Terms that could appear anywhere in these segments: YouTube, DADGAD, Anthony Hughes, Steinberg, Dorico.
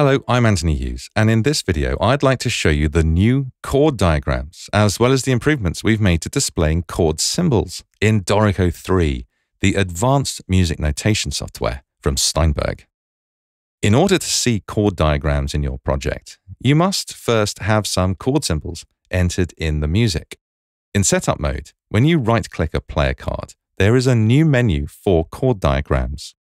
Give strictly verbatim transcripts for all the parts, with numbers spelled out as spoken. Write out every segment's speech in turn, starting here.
Hello, I'm Anthony Hughes, and in this video I'd like to show you the new chord diagrams as well as the improvements we've made to displaying chord symbols in Dorico three, the advanced music notation software from Steinberg. In order to see chord diagrams in your project, you must first have some chord symbols entered in the music. In setup mode, when you right-click a player card, there is a new menu for chord diagrams.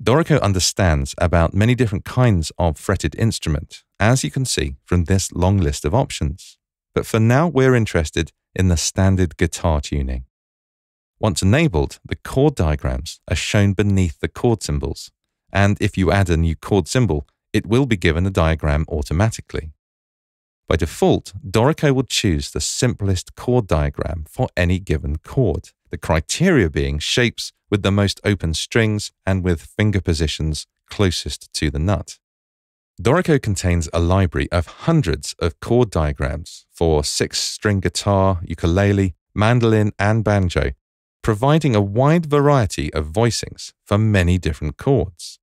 Dorico understands about many different kinds of fretted instrument, as you can see from this long list of options. But for now, we're interested in the standard guitar tuning. Once enabled, the chord diagrams are shown beneath the chord symbols, and if you add a new chord symbol, it will be given a diagram automatically. By default, Dorico will choose the simplest chord diagram for any given chord, the criteria being shapes with the most open strings and with finger positions closest to the nut. Dorico contains a library of hundreds of chord diagrams for six-string guitar, ukulele, mandolin, and banjo, providing a wide variety of voicings for many different chords.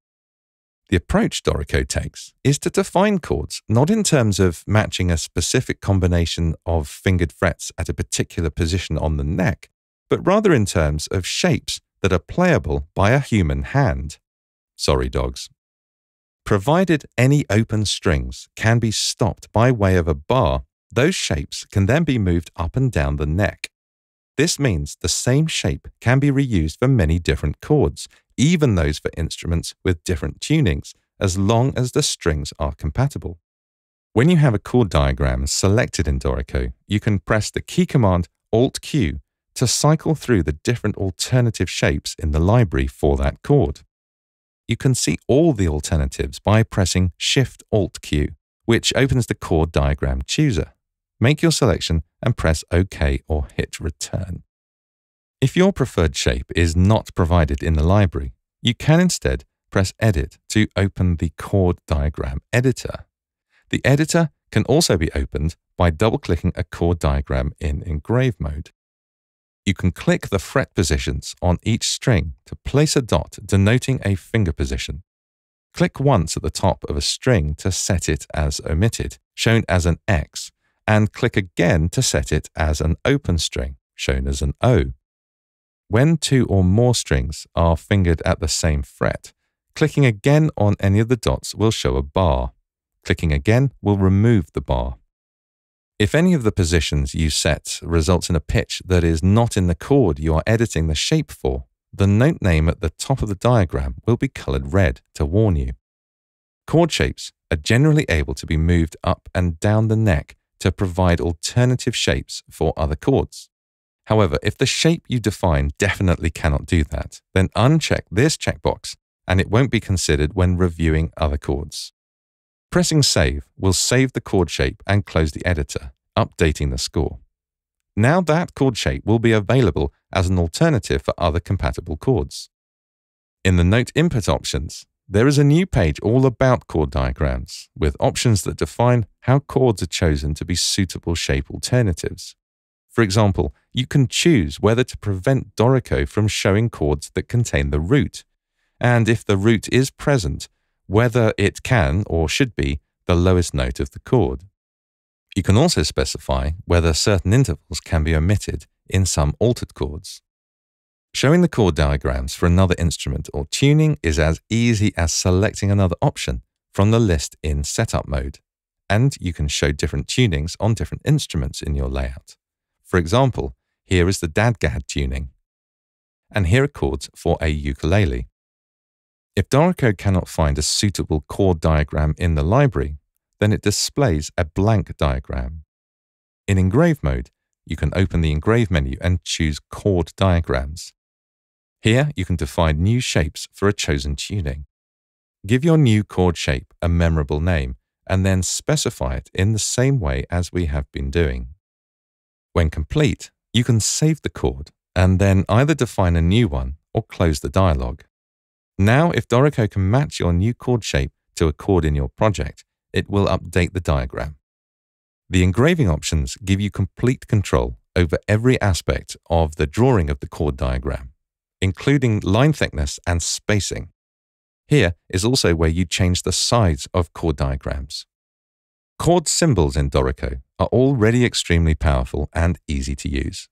The approach Dorico takes is to define chords not in terms of matching a specific combination of fingered frets at a particular position on the neck, but rather in terms of shapes that are playable by a human hand. Sorry, dogs. Provided any open strings can be stopped by way of a bar, those shapes can then be moved up and down the neck. This means the same shape can be reused for many different chords, even those for instruments with different tunings, as long as the strings are compatible. When you have a chord diagram selected in Dorico, you can press the key command Alt Q to cycle through the different alternative shapes in the library for that chord. You can see all the alternatives by pressing Shift Alt Q, which opens the chord diagram chooser. Make your selection and press OK or hit Return. If your preferred shape is not provided in the library, you can instead press Edit to open the chord diagram editor. The editor can also be opened by double-clicking a chord diagram in engrave mode. You can click the fret positions on each string to place a dot denoting a finger position. Click once at the top of a string to set it as omitted, shown as an X, and click again to set it as an open string, shown as an O. When two or more strings are fingered at the same fret, clicking again on any of the dots will show a bar. Clicking again will remove the bar. If any of the positions you set results in a pitch that is not in the chord you are editing the shape for, the note name at the top of the diagram will be colored red to warn you. Chord shapes are generally able to be moved up and down the neck to provide alternative shapes for other chords. However, if the shape you define definitely cannot do that, then uncheck this checkbox and it won't be considered when reviewing other chords. Pressing Save will save the chord shape and close the editor, updating the score. Now that chord shape will be available as an alternative for other compatible chords. In the Note Input options, there is a new page all about chord diagrams, with options that define how chords are chosen to be suitable shape alternatives. For example, you can choose whether to prevent Dorico from showing chords that contain the root, and if the root is present, whether it can or should be the lowest note of the chord. You can also specify whether certain intervals can be omitted in some altered chords. Showing the chord diagrams for another instrument or tuning is as easy as selecting another option from the list in setup mode, and you can show different tunings on different instruments in your layout. For example, here is the DADGAD tuning, and here are chords for a ukulele. If Dorico cannot find a suitable chord diagram in the library, then it displays a blank diagram. In engrave mode, you can open the engrave menu and choose chord diagrams. Here you can define new shapes for a chosen tuning. Give your new chord shape a memorable name and then specify it in the same way as we have been doing. When complete, you can save the chord and then either define a new one or close the dialog. Now, if Dorico can match your new chord shape to a chord in your project, it will update the diagram. The engraving options give you complete control over every aspect of the drawing of the chord diagram, including line thickness and spacing. Here is also where you change the size of chord diagrams. Chord symbols in Dorico are already extremely powerful and easy to use.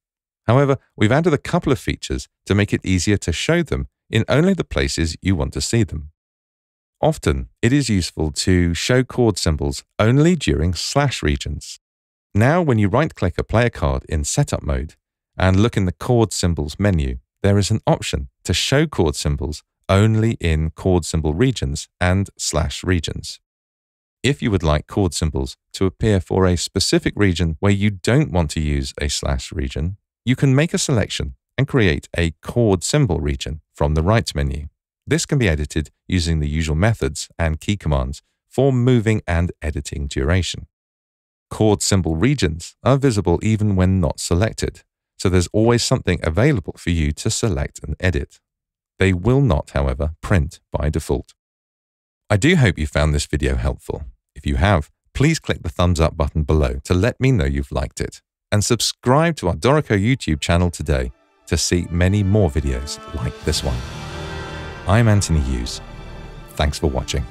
However, we've added a couple of features to make it easier to show them in only the places you want to see them. Often, it is useful to show chord symbols only during slash regions. Now, when you right-click a player card in Setup mode and look in the Chord Symbols menu, there is an option to show chord symbols only in chord symbol regions and slash regions. If you would like chord symbols to appear for a specific region where you don't want to use a slash region, you can make a selection and create a chord symbol region from the right menu. This can be edited using the usual methods and key commands for moving and editing duration. Chord symbol regions are visible even when not selected, so there's always something available for you to select and edit. They will not, however, print by default. I do hope you found this video helpful. If you have, please click the thumbs up button below to let me know you've liked it, and subscribe to our Dorico YouTube channel today to see many more videos like this one. I'm Anthony Hughes. Thanks for watching.